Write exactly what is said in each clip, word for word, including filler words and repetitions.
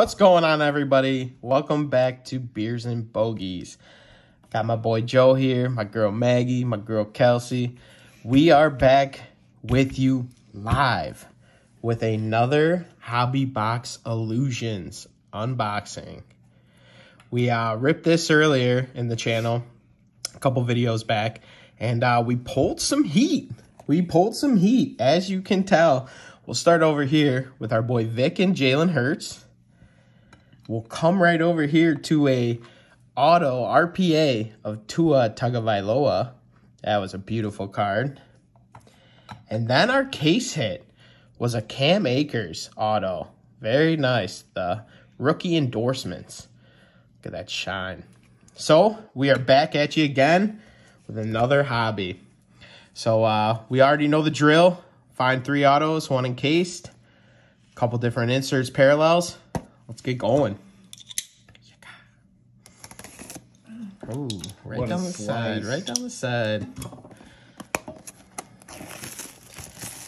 What's going on, everybody? Welcome back to Beers and Bogeys. Got my boy Joe here, my girl Maggie, my girl Kelsey. We are back with you live with another Hobby Box Illusions unboxing. We uh, ripped this earlier in the channel, a couple videos back, and uh, we pulled some heat. We pulled some heat, as you can tell. We'll start over here with our boy Vic and Jalen Hurts. We'll come right over here to a auto R P A of Tua Tagovailoa. That was a beautiful card. And then our case hit was a Cam Akers auto. Very nice. The rookie endorsements. Look at that shine. So we are back at you again with another hobby. So uh, we already know the drill. Find three autos, one encased, a couple different inserts, parallels. Let's get going. Oh, right down the side, right down the side.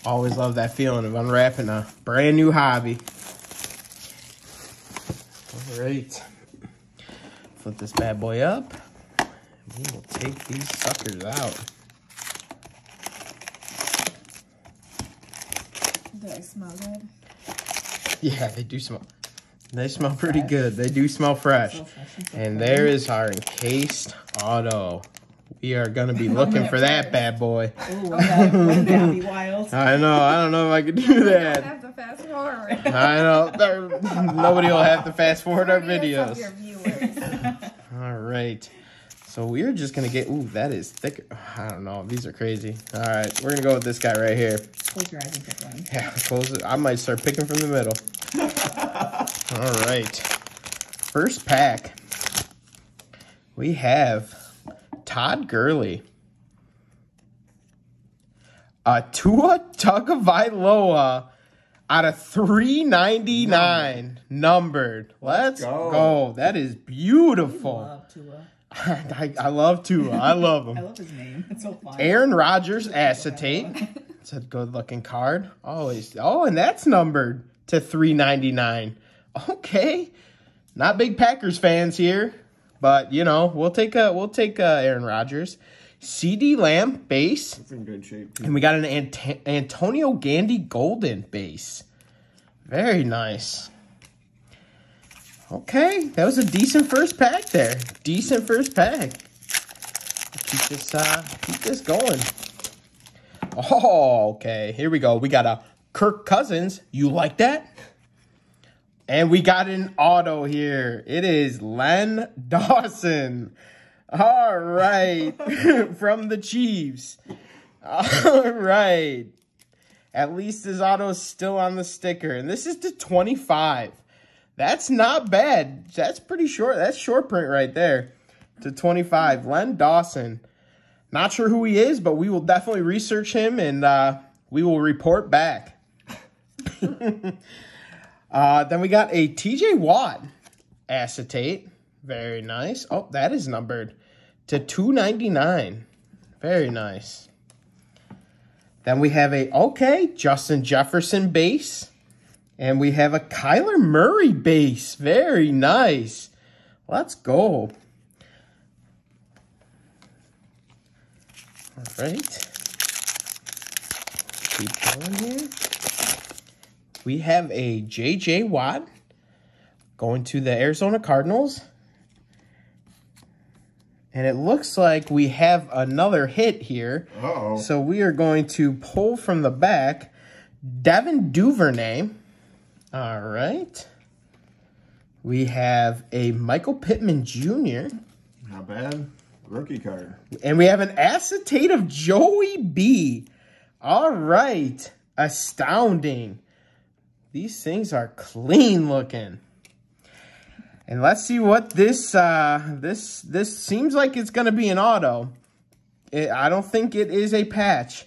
Always love that feeling of unwrapping a brand new hobby. All right. Flip this bad boy up. We will take these suckers out. Do they smell good? Yeah, they do smell. They smell pretty good. They do smell fresh. And there is our encased auto. We are going to be looking for that bad boy. Ooh, that would be wild. I know. I don't know if I could do that. You don't have to fast forward. I know. Nobody will have to fast forward our videos. All right. So we're just going to get... Ooh, that is thick. I don't know. These are crazy. All right. We're going to go with this guy right here. Close your eyes and pick one. Yeah, close it. I might start picking from the middle. All right. First pack. We have Todd Gurley. A Tua Tagovailoa out of three ninety-nine numbered. numbered. Let's go. go. That is beautiful. I love Tua. I, I love Tua. I love him. I love his name. It's so fun. Aaron Rodgers acetate. It's a good-looking card. Always. Oh, and that's numbered to three ninety-nine. Okay. Not big Packers fans here, but you know, we'll take a we'll take a Aaron Rodgers. CeeDee Lamb base. That's in good shape. Too. And we got an Ant Antonio Gandy Golden base. Very nice. Okay, that was a decent first pack there. Decent first pack. Keep this, uh, keep this going. Oh, okay. Here we go. We got a Kirk Cousins. You like that? And we got an auto here. It is Len Dawson. All right. From the Chiefs. All right. At least his auto is still on the sticker. And this is to twenty-five. That's not bad. That's pretty short. That's short print right there. To twenty-five. Len Dawson. Not sure who he is, but we will definitely research him, and uh, we will report back. uh, then we got a T J Watt acetate. Very nice. Oh, that is numbered to two ninety-nine. Very nice. Then we have a, okay, Justin Jefferson base. And we have a Kyler Murray base. Very nice. Let's go. All right. Keep going here. We have a J J Watt going to the Arizona Cardinals. And it looks like we have another hit here. Uh-oh. So we are going to pull from the back Devin Duvernay. All right. We have a Michael Pittman Junior Not bad. Rookie card. And we have an acetate of Joey B. All right. Astounding. These things are clean looking. And let's see what this, uh, this, this seems like it's going to be an auto. It, I don't think it is a patch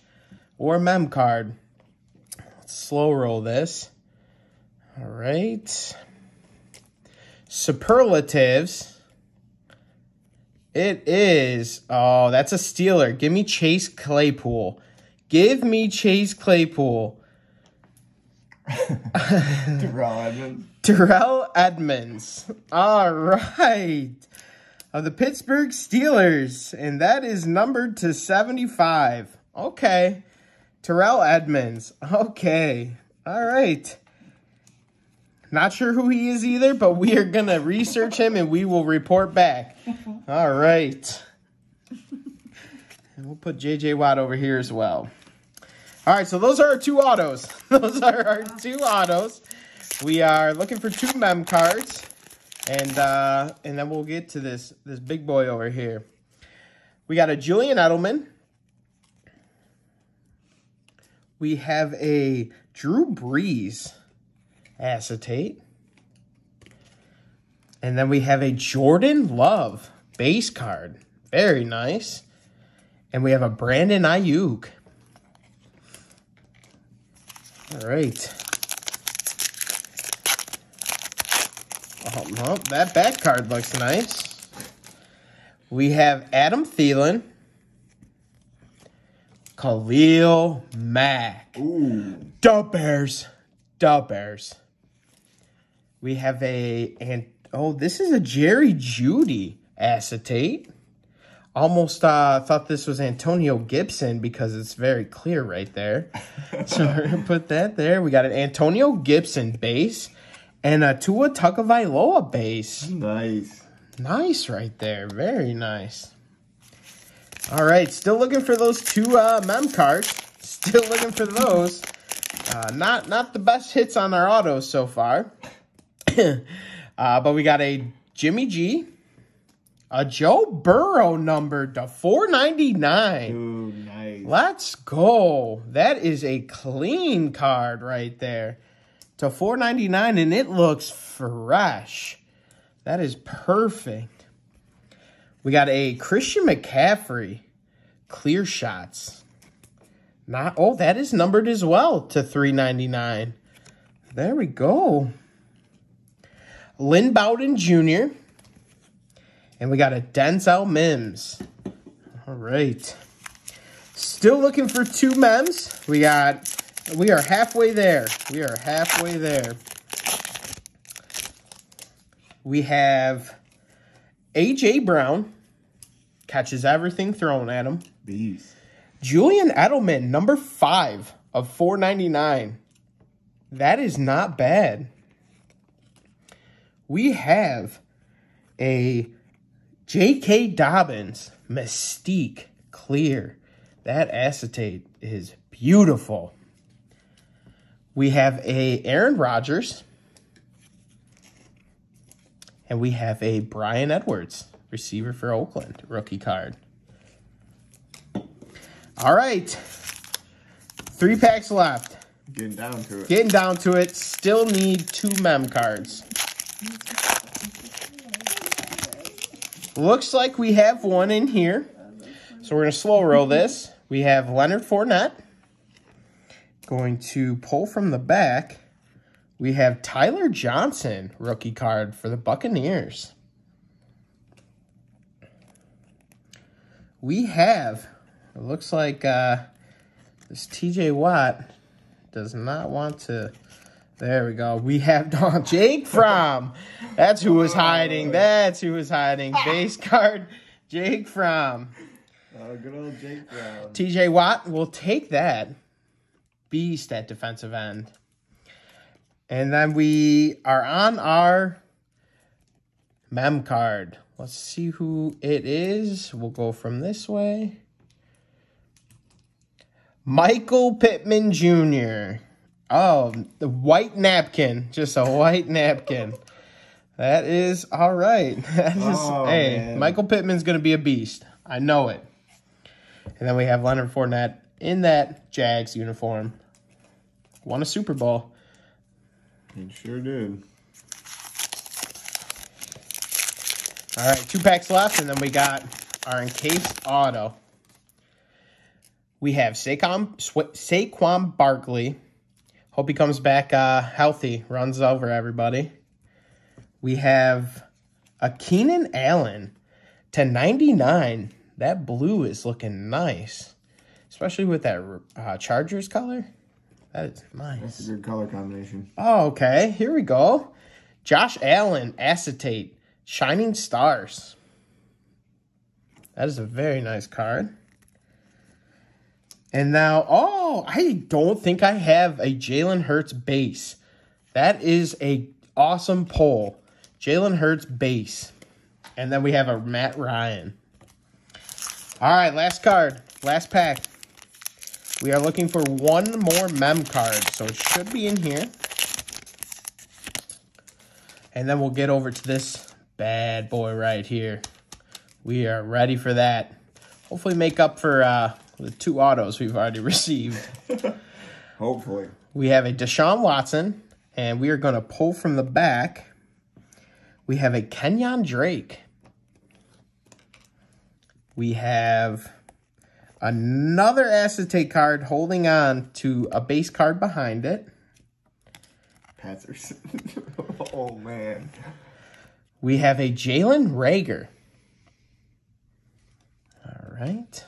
or a mem card. Let's slow roll this. All right. Superlatives. It is. Oh, that's a Steeler. Give me Chase Claypool. Give me Chase Claypool. Terrell Edmonds. Terrell Edmonds. All right. Of the Pittsburgh Steelers. And that is numbered to seventy-five. Okay. Terrell Edmonds. Okay. All right. Not sure who he is either, but we are going to research him and we will report back. All right. And we'll put J J Watt over here as well. All right, so those are our two autos. Those are our two autos. We are looking for two mem cards. And uh, and then we'll get to this, this big boy over here. We got a Julian Edelman. We have a Drew Brees acetate. And then we have a Jordan Love base card. Very nice. And we have a Brandon Ayuk. All right. Oh, no, that back card looks nice. We have Adam Thielen. Khalil Mack. Ooh. Da Bears. Da Bears. We have a... and oh, this is a Jerry Jeudy acetate. Almost uh, thought this was Antonio Gibson because it's very clear right there. So we're going to put that there. We got an Antonio Gibson base and a Tua Tagovailoa base. Nice. Nice right there. Very nice. All right. Still looking for those two uh, mem cards. Still looking for those. Uh, not, not the best hits on our autos so far. uh, but we got a Jimmy G. A Joe Burrow number to four ninety-nine. Ooh, nice. Let's go. That is a clean card right there. To four ninety-nine, and it looks fresh. That is perfect. We got a Christian McCaffrey clear shots. Not oh, that is numbered as well to three ninety-nine. There we go. Lynn Bowden Junior And we got a Denzel Mims. All right. Still looking for two mems. We got, we are halfway there. We are halfway there. We have A J. Brown. Catches everything thrown at him. Beast. Julian Edelman, number five of four ninety-nine. That is not bad. We have a... J K. Dobbins, Mystique, clear. That acetate is beautiful. We have a Aaron Rodgers. And we have a Brian Edwards, receiver for Oakland, rookie card. All right. Three packs left. Getting down to it. Getting down to it. Still need two mem cards. Looks like we have one in here. So we're going to slow roll this. We have Leonard Fournette. Going to pull from the back. We have Tyler Johnson, rookie card for the Buccaneers. We have, it looks like uh, this T J Watt does not want to... There we go. We have Don Jake Fromm. That's who was hiding. That's who was hiding. Base card, Jake Fromm. Oh, good old Jake Fromm. T J Watt will take that. Beast at defensive end. And then we are on our mem card. Let's see who it is. We'll go from this way. Michael Pittman Junior Oh, the white napkin. Just a white napkin. That is all right. That is, oh, hey, man. Michael Pittman's going to be a beast. I know it. And then we have Leonard Fournette in that Jags uniform. Won a Super Bowl. He sure did. All right, two packs left, and then we got our encased auto. We have Saquon, Saquon Barkley. Hope he comes back uh, healthy, runs over everybody. We have a Keenan Allen to ninety-nine. That blue is looking nice, especially with that uh, Chargers color. That's nice. That's a good color combination. Oh, okay. Here we go. Josh Allen, Acetate, Shining Stars. That is a very nice card. And now, oh, I don't think I have a Jalen Hurts base. That is a awesome pull. Jalen Hurts base. And then we have a Matt Ryan. All right, last card. Last pack. We are looking for one more mem card. So it should be in here. And then we'll get over to this bad boy right here. We are ready for that. Hopefully make up for uh, the two autos we've already received. Hopefully. We have a Deshaun Watson. And we are going to pull from the back. We have a Kenyon Drake. We have another acetate card holding on to a base card behind it. Patterson. Oh, man. We have a Jalen Reagor. All right.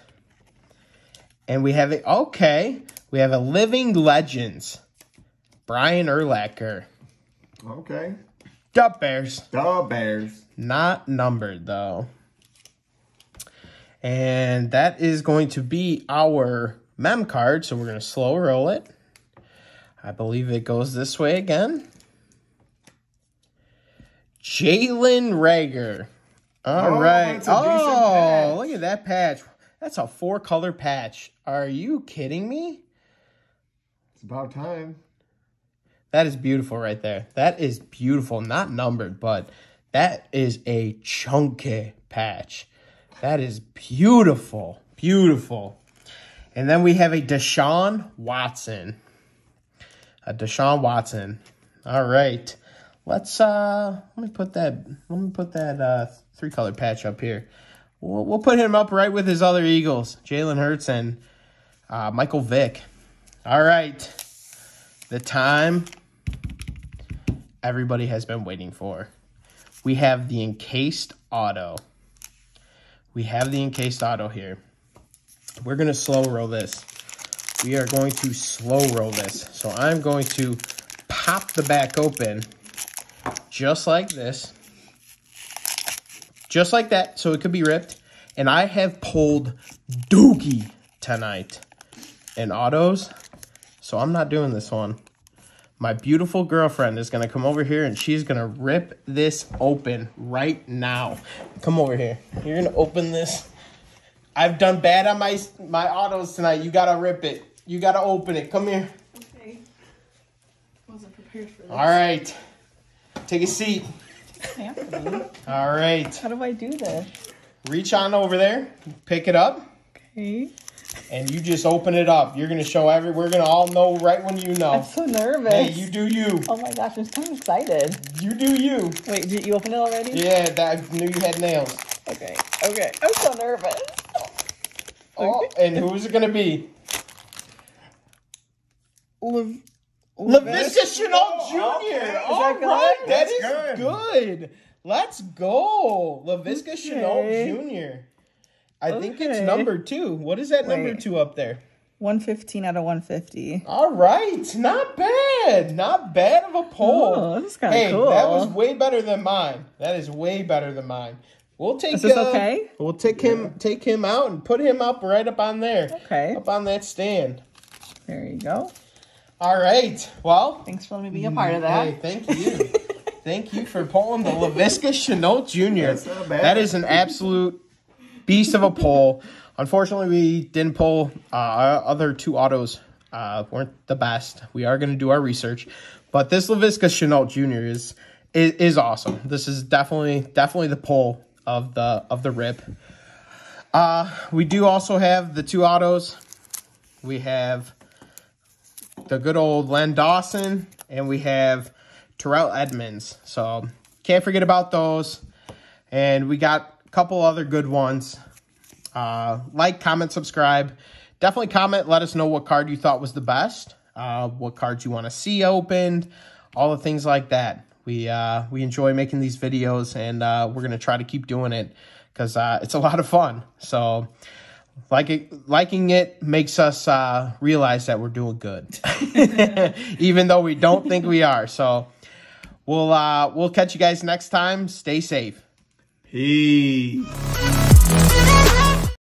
And we have a, okay. We have a Living Legends. Brian Urlacher. Okay. The Bears. The Bears. Not numbered, though. And that is going to be our mem card. So we're going to slow roll it. I believe it goes this way again. Jalen Reagor. All oh, right. Oh, look at that patch. That's a four-color patch. Are you kidding me? It's about time. That is beautiful right there. That is beautiful. Not numbered, but that is a chunky patch. That is beautiful. Beautiful. And then we have a Deshaun Watson. A Deshaun Watson. All right. Let's uh let me put that let me put that uh three color patch up here. We'll, we'll put him up right with his other Eagles, Jalen Hurts and uh Michael Vick. All right. The time everybody has been waiting for. We have the encased auto. We have the encased auto here. We're going to slow roll this. We are going to slow roll this. So I'm going to pop the back open just like this. Just like that, so it could be ripped. And I have pulled Doogie tonight in autos. So I'm not doing this one. My beautiful girlfriend is going to come over here and she's going to rip this open right now. Come over here. You're going to open this. I've done bad on my my autos tonight. You got to rip it. You got to open it. Come here. Okay. I wasn't prepared for this. All right. Take a seat. All right. How do I do this? Reach on over there. Pick it up. Okay. And you just open it up. You're going to show every... We're going to all know right when you know. I'm so nervous. Hey, you do you. Oh, my gosh. I'm so excited. You do you. Wait, did you open it already? Yeah, I knew you had nails. Okay. Okay. I'm so nervous. Oh, and who's it going to be? Laviska Shenault Junior All right. That is good. Let's go. Laviska Shenault Junior I okay. think it's number two. What is that Wait. number two up there? one fifteen out of one fifty. All right. Not bad. Not bad of a poll. Oh, that's kind of hey, cool. That was way better than mine. That is way better than mine. We'll take, is this uh, okay? We'll take him yeah. take him out and put him up right up on there. Okay. Up on that stand. There you go. All right. Well. Thanks for letting me be a part of that. Hey, thank you. Thank you for pulling the Laviska Shenault Junior. That's not bad. That is an absolute... beast of a pull. Unfortunately, we didn't pull. Uh, our other two autos uh, weren't the best. We are going to do our research. But this Laviska Shenault Junior is, is is awesome. This is definitely definitely the pull of the of the rip. Uh, we do also have the two autos. We have the good old Len Dawson. And we have Terrell Edmonds. So can't forget about those. And we got... couple other good ones. Uh, like, comment, subscribe. Definitely comment. Let us know what card you thought was the best. Uh, what cards you want to see opened. All the things like that. We uh, we enjoy making these videos. And uh, we're going to try to keep doing it. Because uh, it's a lot of fun. So Like it, liking it makes us uh, realize that we're doing good, even though we don't think we are. So we'll, uh, we'll catch you guys next time. Stay safe. Peace.